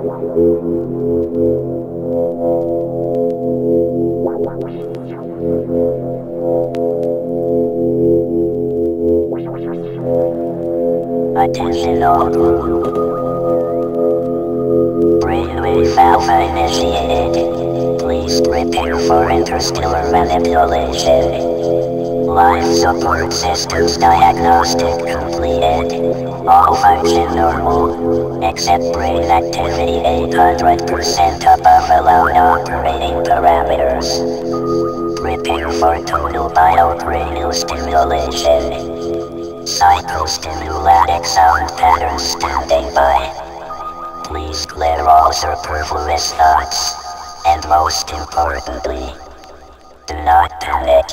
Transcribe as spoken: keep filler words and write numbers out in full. Attention all. Breakaway valve initiated. Please prepare for interstellar manipulation. Life support systems diagnostic completed. All function normal, except brain activity eight hundred percent above allowed operating parameters. Prepare for total biocranial stimulation. Psychostimulatic sound patterns standing by. Please clear all superfluous thoughts, and most importantly, do not panic.